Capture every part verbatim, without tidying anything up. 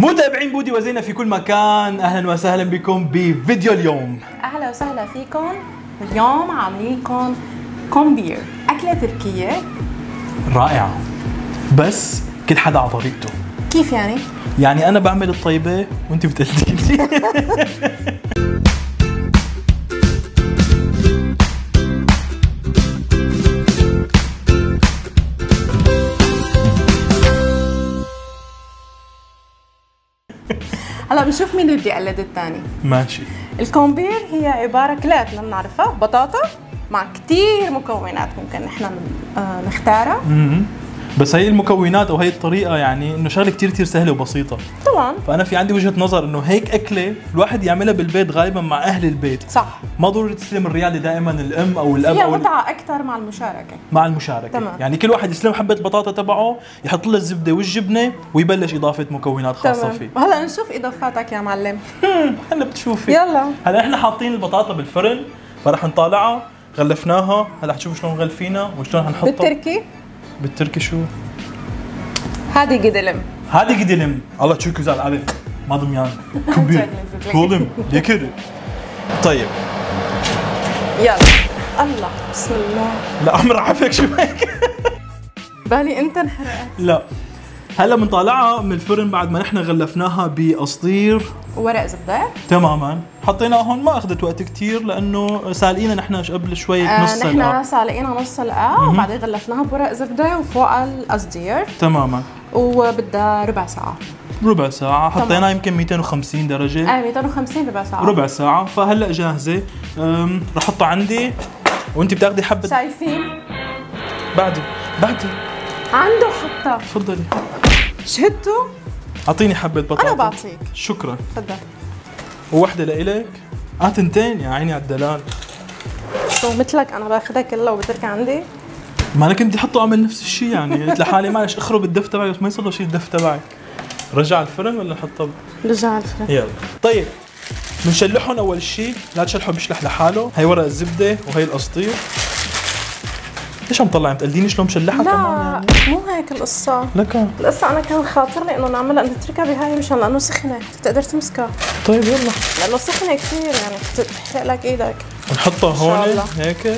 متابعين بودي وزينة في كل مكان، اهلا وسهلا بكم بفيديو اليوم. اهلا وسهلا فيكم. اليوم عاملين لكم كومبير، اكله تركيه رائعه بس كل حدا على طريقته. كيف يعني؟ يعني انا بعمل الطيبه وانت بتقلديني. هلا بنشوف مين اللي بده يقلد الثاني. ماشي. الكومبير هي عباره كلاتنا بنعرفها، بطاطا مع كثير مكونات ممكن نحن نختارها. امم بس هي المكونات او هي الطريقه يعني انه شغله كثير كثير سهله وبسيطه. طبعا. فانا في عندي وجهه نظر انه هيك اكله الواحد يعملها بالبيت غالبا مع اهل البيت. صح. ما ضروري تسلم الريال دائما الام او الاب. هي متعه اكثر مع المشاركه. مع المشاركه. تمام. يعني كل واحد يسلم حبه بطاطا تبعه، يحط لها الزبده والجبنه ويبلش اضافه مكونات خاصه. تمام. فيه. وهلا نشوف اضافاتك يا معلم. هلا بتشوفي. يلا. هلا احنا حاطين البطاطا بالفرن فرح نطالعها، غلفناها، هلا حتشوفوا شلون غلفينا وشلون حنحطها. بالتركي؟ بالتركي شو؟ هادي قدلم هادي قدلم الله تشوف güzel abi. Madım yani. Kumpir. Oğlum dökür. طيب يلا الله بسم الله. لا امر عافيك شو هيك؟ بالي انت انحرقت. لا هلا بنطالعها من الفرن بعد ما نحن غلفناها بقصدير وورق زبده. تماما حطيناها هون، ما اخذت وقت كثير لانه سالقينا نحن قبل شوي آه نص سلقه. نحن سالقينا نص سلقه وبعدين غلفناها بورق زبده وفوق القصدير. تماما. وبدها ربع ساعه. ربع ساعه حطيناها يمكن مئتين وخمسين درجه. اه مئتين وخمسين ربع ساعه. ربع ساعه فهلا جاهزه. رح احطها عندي وانت بتاخذي حبه. شايفين؟ بعدي بعدي عنده حطها. تفضلي. شهدته؟ اعطيني حبة بطاطا. انا بعطيك. شكرا. تفضل. ووحدة لإلك؟ اه تنتين يا عيني على الدلال. شو مثلك انا باخذها كلها وبتركها عندي؟ ما انا كنت بدي احطه اعمل نفس الشيء يعني، قلت لحالي معلش اخرب الدف تبعي بس ما يصير له شيء الدف تبعي. رجع الفرن ولا نحطه؟ رجع الفرن. يلا. طيب بنشلحهم اول شيء، لا تشلحوا بيشلح لحاله، هي ورق الزبدة وهي القصدير. ليش عم طلعي بتقلديني شلون مشلحها كمان؟ لا مو هيك القصة. لك القصة أنا كان خاطرني إنه نعملها نتركها بهاي مشان لأنه سخنة، بتقدر تمسكها. طيب يلا. لأنه سخنة كثير يعني بتحرق لك إيدك. نحطها هون هيك.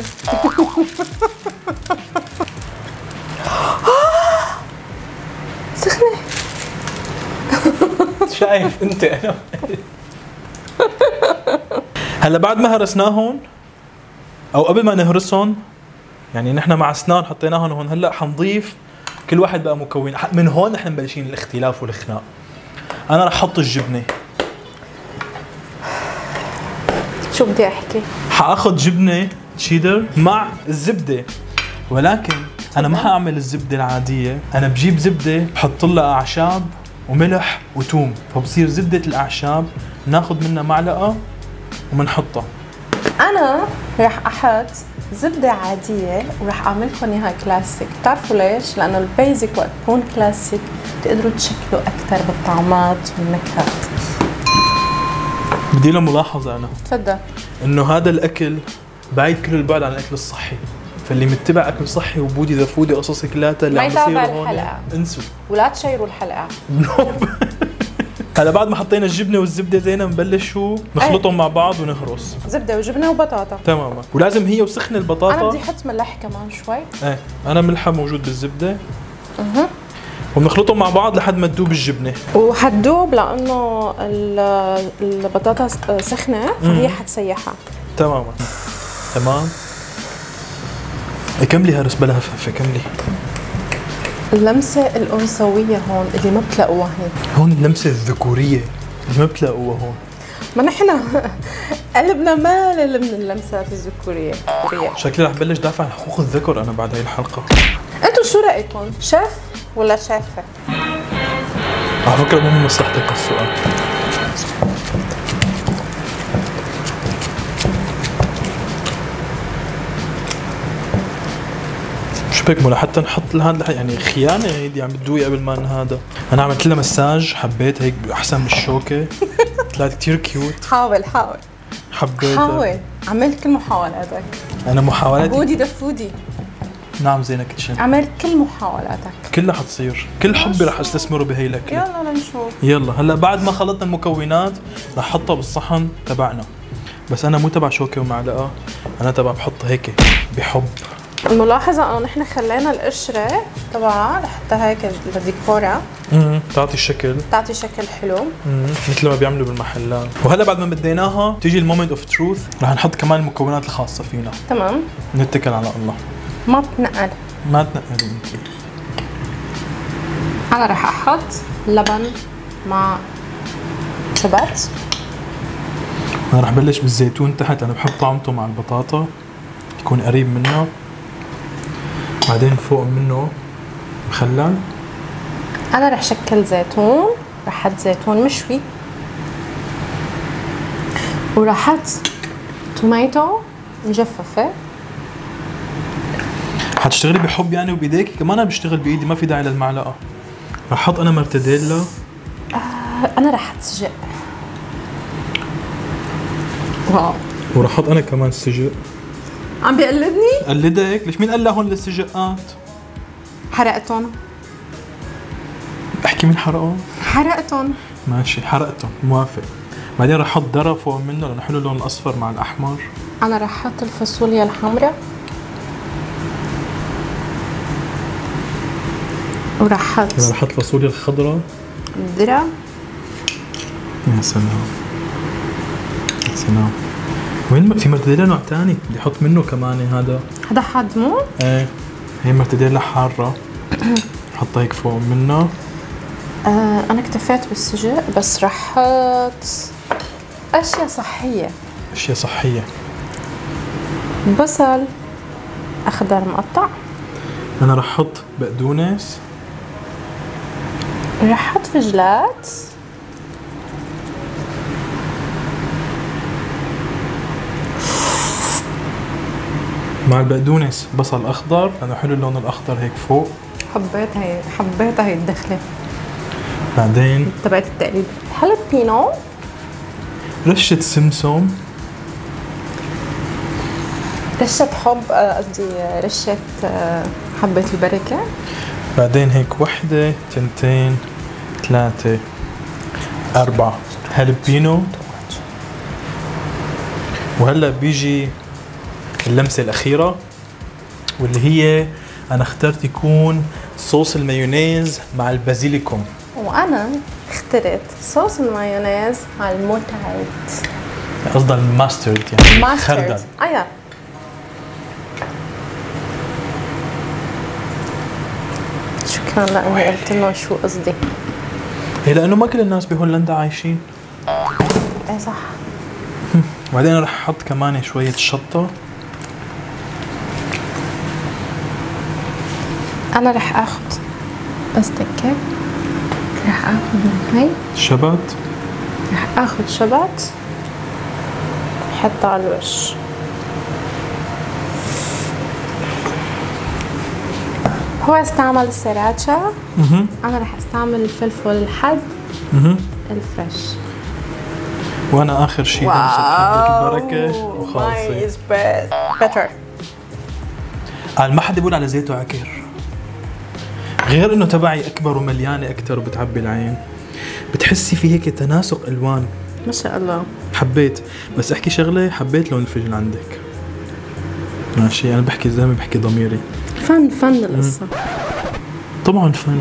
سخنة. شايف أنت أنا. هلا بعد ما هرسناهم أو قبل ما نهرسهم يعني نحن مع اسنان حطيناهم هون، هلا حنضيف كل واحد بقى مكون. من هون نحن مبلشين الاختلاف والخناق. انا رح احط الجبنه. شو بدي احكي؟ حاخذ جبنه تشيدر مع الزبده، ولكن انا ما حاعمل الزبده العاديه، انا بجيب زبده بحط لها اعشاب وملح وتوم، فبصير زبده الاعشاب ناخذ منها معلقه وبنحطها. انا رح احط زبدة عادية وراح اعملكم اياها كلاسيك، بتعرفوا ليش؟ لأنه البيزك وقت تكون كلاسيك بتقدروا تشكلوا أكثر بالطعمات والنكهات. بدي لها ملاحظة أنا. تفضل. إنه هذا الأكل بعيد كل البعد عن الأكل الصحي، فاللي متبع أكل صحي وبودي ذا فودي قصصي كلاتها اللي عم بيصيروا هون الحلقة انسوا ولا تشيروا الحلقة. نوب. هلا بعد ما حطينا الجبنه والزبده زينا بنبلش شو نخلطهم أيه. مع بعض ونهرس زبده وجبنه وبطاطا. تماما. ولازم هي وسخنه البطاطا. انا بدي احط ملح كمان شوي. ايه انا ملحه موجود بالزبده. اها. وبنخلطهم مع بعض لحد ما تذوب الجبنه. وحتذوب لانه البطاطا سخنه فهي حتسيحها. تماما. تمام. كملي هرس بلا هفهفه كملي. اللمسة الأنثوية هون اللي ما بتلاقوها هون. هون اللمسة الذكورية اللي ما بتلاقوها هون. ما نحن قلبنا مالل من اللمسات الذكورية. شكلي رح بلش دافع عن حقوق الذكر أنا بعد هاي الحلقة. أنتوا شو رأيكم؟ شاف ولا شافة؟ على فكرة مو من مصلحتك السؤال. ما حتى نحط لهذا يعني خيانه هيدي عم بتدوي قبل ما هذا. انا عملت لها مساج حبيت هيك احسن من الشوكه طلعت كثير كيوت. حاول حاول حبيت حاول عملت كل محاولاتك. انا محاولاتي بودي دفودي نعم زينة كيتشن، عملت كل محاولاتك، كلها حتصير، كل حبي رح استثمره بهي الاكله. يلا لنشوف. يلا هلا بعد ما خلطنا المكونات رح احطها بالصحن تبعنا، بس انا مو تبع شوكه ومعلقه، انا تبع بحط هيك بحب. الملاحظه انه نحن خلينا القشره تبعها لحتى هيك الديكورة امم بتعطي الشكل، بتعطي شكل حلو امم مثل ما بيعملوا بالمحلات. وهلا بعد ما بديناها تيجي المومنت اوف تروث، رح نحط كمان المكونات الخاصه فينا. تمام، نتكل على الله. ما بتنقل ما بتنقل انت. انا رح احط لبن مع شبت. انا رح بلش بالزيتون تحت، انا بحب طعمته مع البطاطا يكون قريب منه، بعدين فوق منه مخلل. انا رح شكل زيتون، رح احط زيتون مشوي، ورح احط توميتو مجففه. حتشتغلي بحب يعني وبايديكي؟ كمان انا بشتغل بايدي، ما في داعي للمعلقه. رح احط انا مرتديلا. آه انا رح احط سجق. واو. ورح احط انا كمان سجق. عم بيقلدني؟ قلدك، ليش مين قال لهن للسجقات؟ حرقتهم. احكي مين حرقهم؟ حرقتهم. ماشي حرقتهم، موافق. بعدين رح احط ذره فوق منه لانه حلو اللون الاصفر مع الاحمر. انا رح احط الفاصوليا الحمراء، ورح احط رح احط الفاصوليا الخضراء، الذره. يا سلام يا سلام. وين في مرتديلا نوع ثاني بدي احط منه كمان هذا؟ هذا حضمه؟ ايه هي مرتديلا حارة بحطها هيك فوق منه. آه انا اكتفيت بالسجق، بس رح احط اشياء صحية. اشياء صحية، بصل اخضر مقطع. انا رح احط بقدونس، رح احط فجلات، مع البقدونس بصل اخضر لانه حلو اللون الاخضر هيك فوق. حبيت هي حبيت هي الدخله. بعدين تبعت التقليد حلبينو، رشه سمسم، رشه حب، قصدي رشه حبه البركه. بعدين هيك وحده تنتين ثلاثه اربعه حلبينو. وهلا بيجي اللمسه الاخيره، واللي هي انا اخترت يكون صوص المايونيز مع البازيليكوم. وانا اخترت صوص المايونيز مع الموتزاريلا، قصدي الماسترد يعني ماسترد. ايوه شكرا لاني قلت لهم شو قصدي. ايه لانه ما كل الناس بهولندا عايشين. ايه صح. وبعدين رح احط كمان شويه شطه. أنا رح آخذ بس دقيقة، رح آخذ من هي شبت، رح آخذ شبت أحطه على الوش. هو استعمل السراتشا، أنا رح استعمل الفلفل الحد الفريش. وأنا آخر شيء لمسة حبة البركة وخالصة. قال ما حد يقول على زيته عكر، غير انه تبعي اكبر ومليانه اكثر وبتعبي العين، بتحسي في هيك تناسق الوان ما شاء الله. حبيت، بس احكي شغله، حبيت لون الفجل عندك. ماشي انا بحكي زلمه بحكي ضميري. فن فن القصه طبعا فن.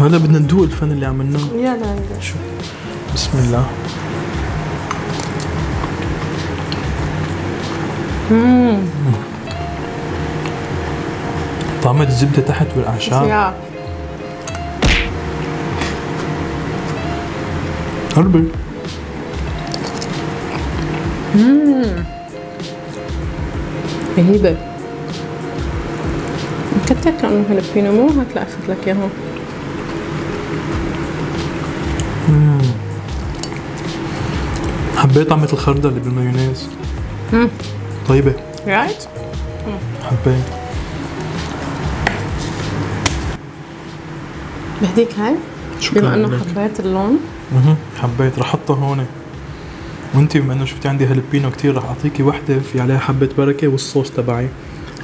وهلا بدنا ندوق الفن اللي عملناه. يلا يلا شو بسم الله. اممم طعمة الزبدة تحت والأعشاب. هربي. اممم رهيبة. مكتر كأنه هالبينو مو هيك. لا أخذت لك إياهم. اممم حبيت طعمة الخردة اللي بالمايونيز. اممم طيبة. رايت؟ حبيت. بهديك هاي بما انه حبيت اللون. اها حبيت، رح احطها هون. وانتي بما انه شفتي عندي هالبينو كثير، رح اعطيكي وحده في عليها حبه بركه والصوص تبعي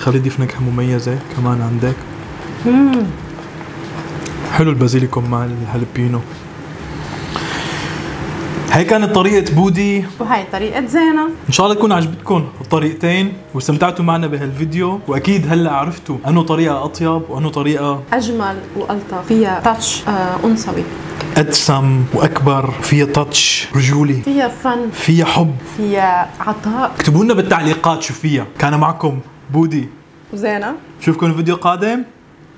خلي يضيف نكهه مميزه كمان عندك. مم. حلو البازيليكوم مع الهالبينو. هي كانت طريقة بودي وهي طريقة زينة. ان شاء الله تكون عجبتكم الطريقتين واستمتعتوا معنا بهالفيديو، واكيد هلا عرفتوا انه طريقة اطيب وانه طريقة اجمل والطف، فيها تاتش آه انثوي أدسم وأكبر، فيها تاتش رجولي، فيها فن، فيها حب، فيها عطاء. اكتبوا لنا بالتعليقات شو فيها. كان معكم بودي وزينة، نشوفكم الفيديو القادم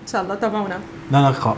إن شاء الله، تابعونا، لا نلقى.